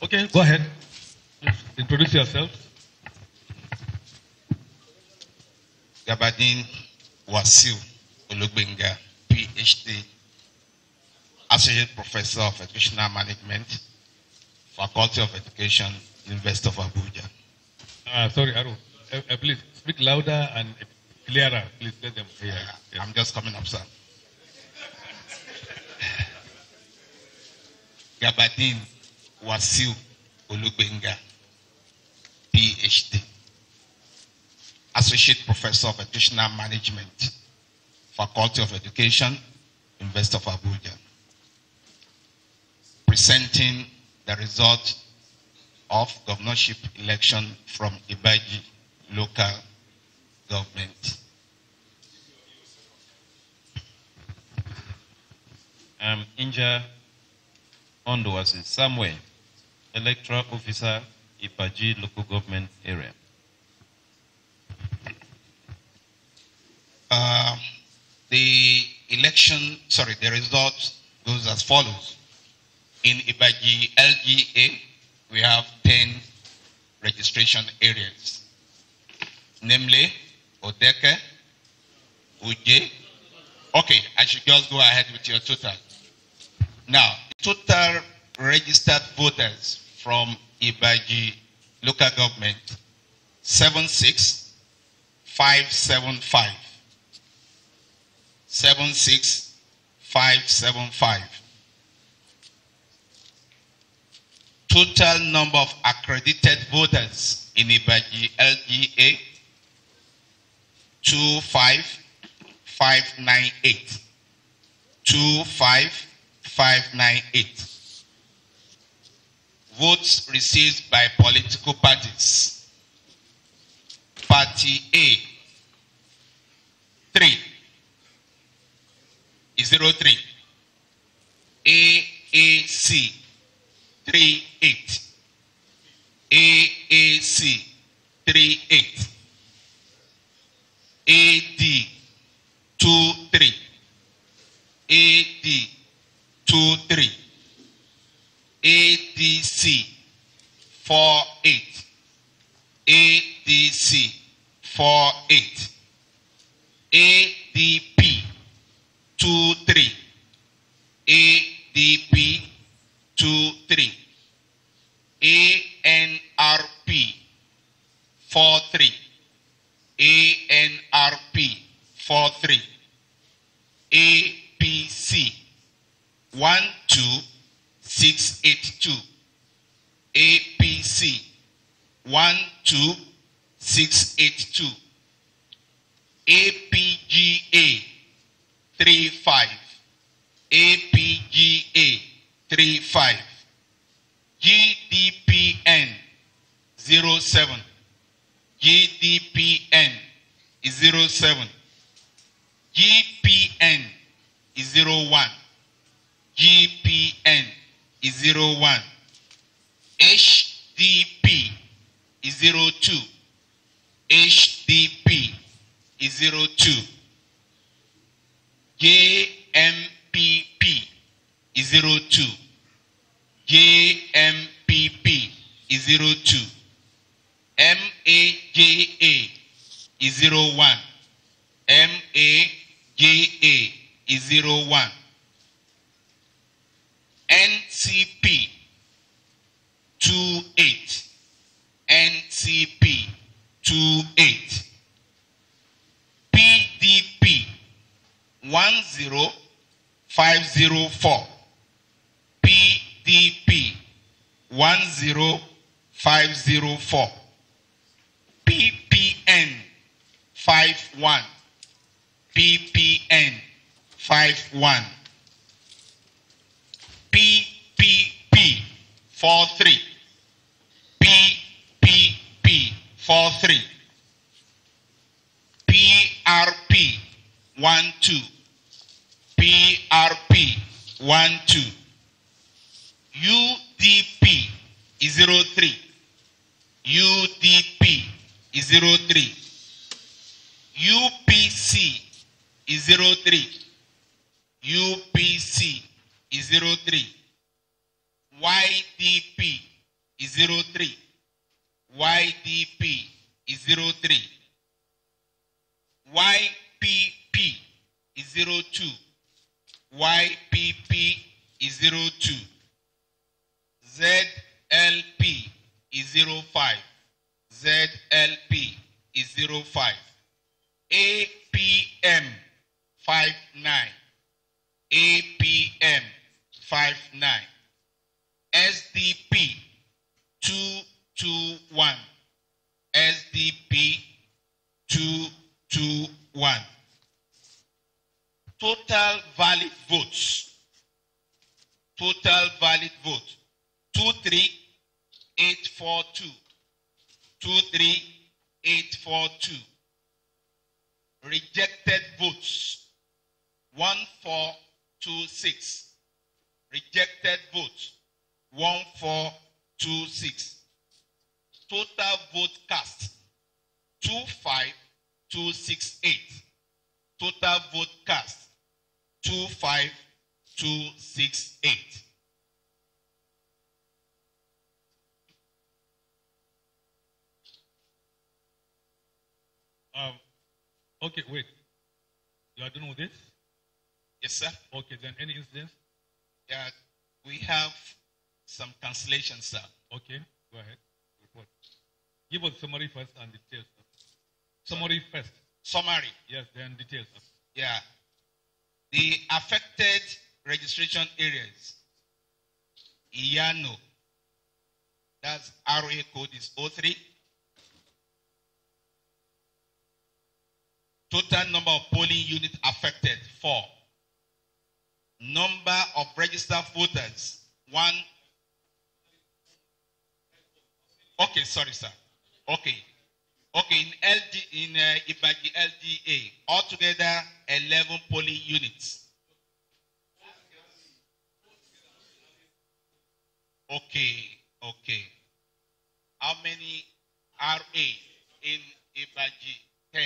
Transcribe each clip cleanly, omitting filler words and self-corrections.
Okay, go ahead. Introduce yourself. Gabadin Wasiu Olugbenga, PhD, Associate Professor of Educational Management, Faculty of Education, University of Abuja. Sorry, Haru. Please speak louder and clearer. Please let them hear. Yeah, I'm just coming up, sir. Gabadin Wasiu Olugbenga, PhD, Associate Professor of Educational Management, Faculty of Education, University of Abuja. Presenting the result of governorship election from Ibaji local government. Inja Ondo was in Samwe, electoral officer, Ibaji local government area. The result goes as follows. In Ibaji LGA, we have 10 registration areas, namely Odeke, Uje. Okay, I should just go ahead with your total. Now, total registered voters from Ibaji local government, 76575. 76575. Total number of accredited voters in Ibaji LGA, 25598. 25598. Votes received by political parties. Party A, 303. AAC, 38. AAC, 38. AD, 23. AD, 23. ADC, 48. ADC, 48. ADP, 23. ADP, 23. ANRP, 43. ANRP, 43. APC, 12682. APC, 12682. APGA, 35. APGA, 35. GDPN, 07. GDPN is 07. GPN is 01. GPN is 01. HDP is 02. HDP is 02. JMPP is 02. JMPP is 02. MAJA is 01. MAJA is 01. NCP, 28. NCP, 28. PDP, 10504. PDP, 10504. PPN, 51. PPN, 51. PPP, 43. PPP, 43. PRP, 12. PRP, 12. UDP is 03. UDP is 03. UPC is 03. UPC is 03. YDP is 03. YDP is 03. YPP is 02. YPP is 02. ZLP is 05. ZLP is 05. APM 59. APM 59. SDP 221. SDP 221. Total valid votes. Total valid votes. 23842. 23842. Rejected votes. 1426. Rejected votes. 1426. Total vote cast. 25268. Total vote cast. 25268. Okay, wait. You are done with this? Yes, sir. Okay, then any incidents? Yeah, we have some cancellations, sir. Okay, go ahead. Report. Give us summary first and details. Summary first. Summary. Yes, then details. Yeah. The affected registration areas. Iyano. That's RA code is 03. Total number of polling units affected, 4. Number of registered voters, 1. Okay, sorry, sir. Okay. Okay, in Ibaji LDA, altogether 11 polling units. Okay. How many RA in Ibaji? 10.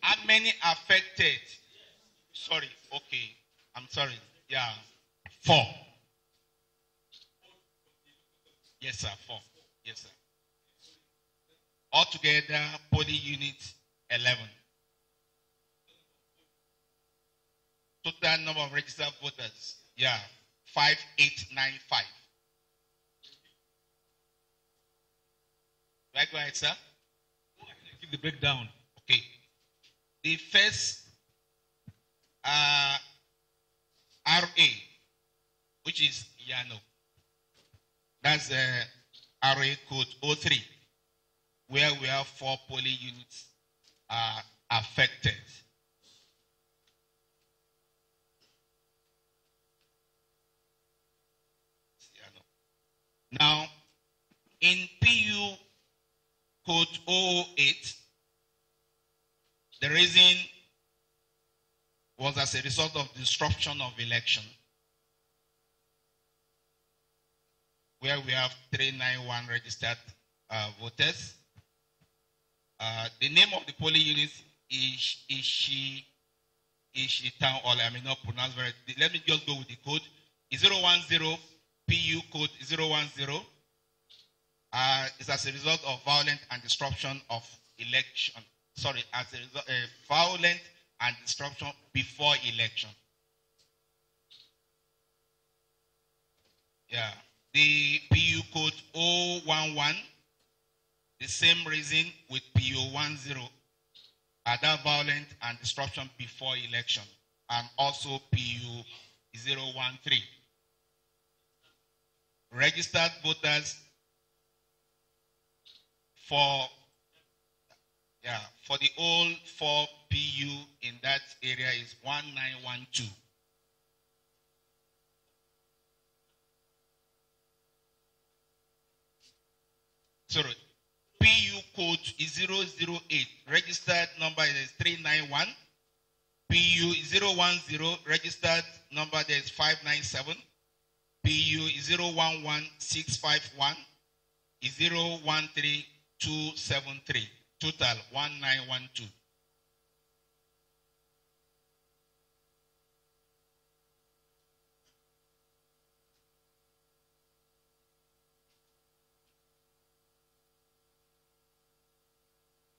How many affected? Sorry, okay. I'm sorry. Yeah, 4. Yes, sir, 4. Yes, sir. Altogether, polling unit 11. Total number of registered voters. Yeah, 5895. Right, go ahead, sir. Give the breakdown. Okay. The first RA, which is Iyano, that's RA code 03, where we have 4 polling units are affected. Now, in PU code 008, the reason was as a result of disruption of election, where we have 391 registered voters. The name of the polling unit is Ishi Town, or I may not pronounce very. Let me just go with the code. 010 PU code 010. It's as a result of violent and disruption of election. Sorry, as a result, violent and disruption before election. Yeah. The PU code 011, the same reason with PU 10, other violent and disruption before election, and also PU 013. Registered voters for. Yeah, for the old 4 PU in that area is 1912. Sorry, PU code is 008. Registered number is 391. PU 010. Registered number there is 597. PU 011651. 013273. Total 1912.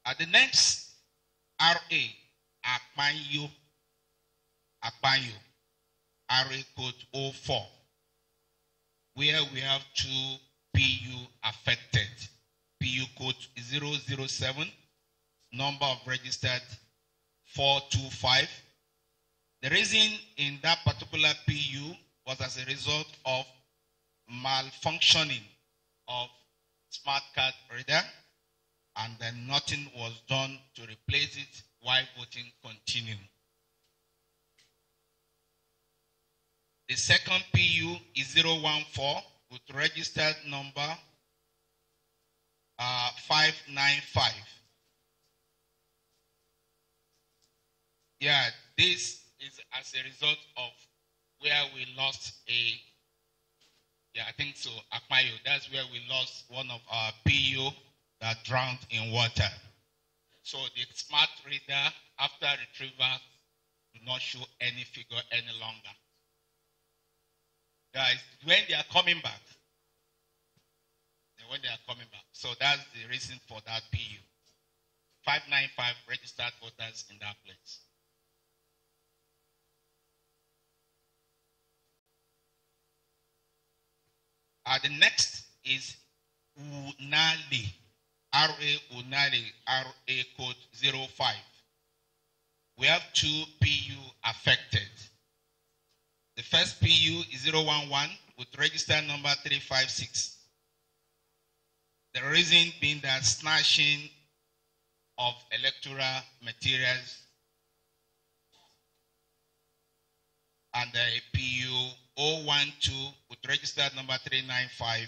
And the next RA, Apanu, RA code 04, where we have two PU affected. PU code 007, number of registered 425. The reason in that particular PU was as a result of malfunctioning of smart card reader, and then nothing was done to replace it while voting continued. The second PU is 014 with registered number 595. Yeah, this is as a result of where we lost a, yeah, I think so, Akmayo. That's where we lost one of our PU that drowned in water. So the smart reader, after retrieval, do not show any figure any longer. Guys, when they are coming back, so that's the reason for that PU. 595 registered voters in that place. The next is Unale, Unale, RA code 05. We have two PU affected. The first PU is 011 with register number 356. The reason being that snatching of electoral materials, and the PU 012 with registered number 395,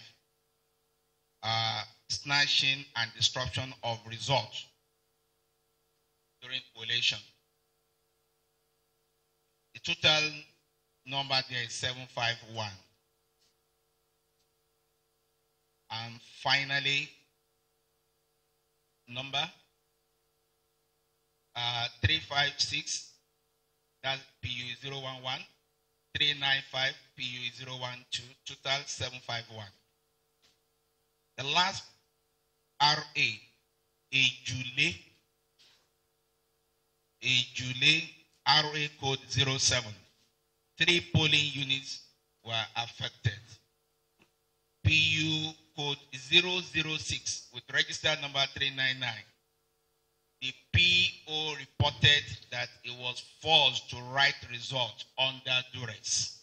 snatching and disruption of results during collation. The total number there is 751. And finally, number 356, that's PU 011, 395, PU 012, total 751. The last RA, Ajuli, RA code 07. 3 polling units were affected. PU code 006 with register number 399. The PO reported that it was forced to write result under duress.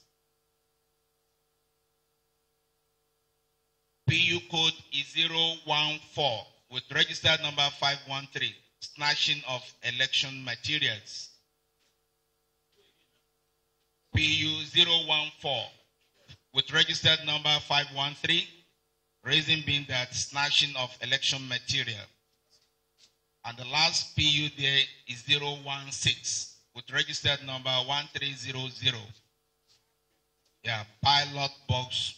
PU code is 014 with register number 513, snatching of election materials. PU 014 with registered number 513, reason being that snatching of election material. And the last PU there is 016 with registered number 1300. Yeah, ballot box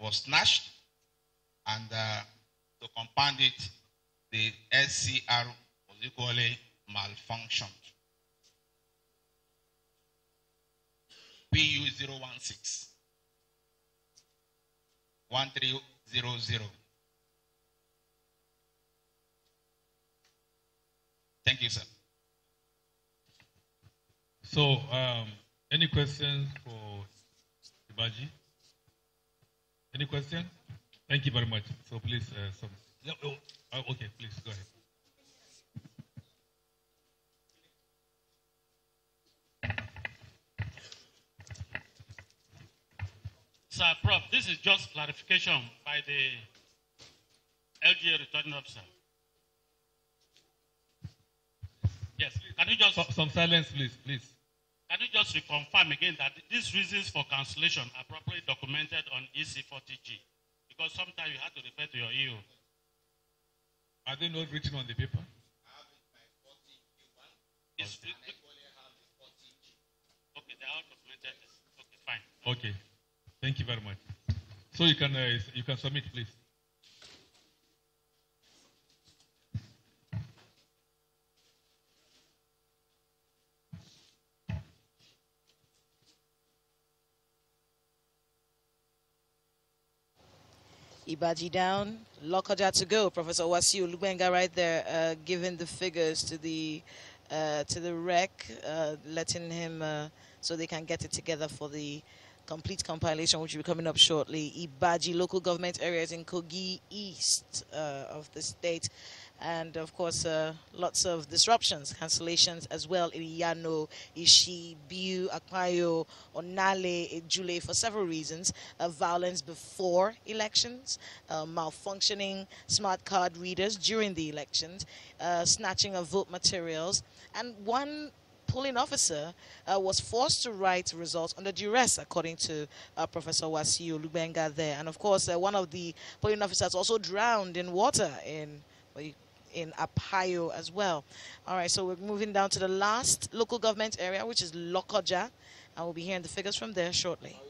was snatched, and to compound it, the SCR was equally malfunctioned. PU 016. 1300. Thank you, sir. So, any questions for Ibaji? Any question? Thank you very much. So, please, okay, please go ahead. Sir, Prof, this is just clarification by the LGA returning officer. Yes, can you just... some silence, please. Can you just reconfirm again that these reasons for cancellation are properly documented on EC40G? Because sometimes you have to refer to your EU. Are they not written on the paper? I have it by 40G1. Yes, and I only have the 40G. Okay, they are documented. Okay, fine. Okay. Thank you very much. So you can submit, please. Ibaji down, Lokoja to go. Professor Wasiu Olugbenga right there, giving the figures to the rec, letting him so they can get it together for the complete compilation, which will be coming up shortly. Ibaji, local government areas in Kogi East of the state. And, of course, lots of disruptions, cancellations as well in Iyano, Ishi, Biu, Akpayo, Unale, Ajuli for several reasons. Violence before elections, malfunctioning smart card readers during the elections, snatching of vote materials, and one polling officer was forced to write results under duress, according to Professor Wasiu Olugbenga there. And, of course, one of the polling officers also drowned in water in Apanu as well. All right, so we're moving down to the last local government area, which is Lokoja, and we'll be hearing the figures from there shortly.